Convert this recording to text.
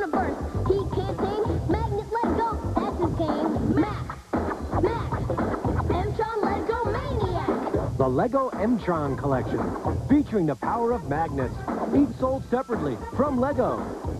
universe. He can't think. Magnet, let go. That's his game. Max. M-Tron Lego Maniac. The Lego M-Tron collection, featuring the power of magnets. Each sold separately from Lego.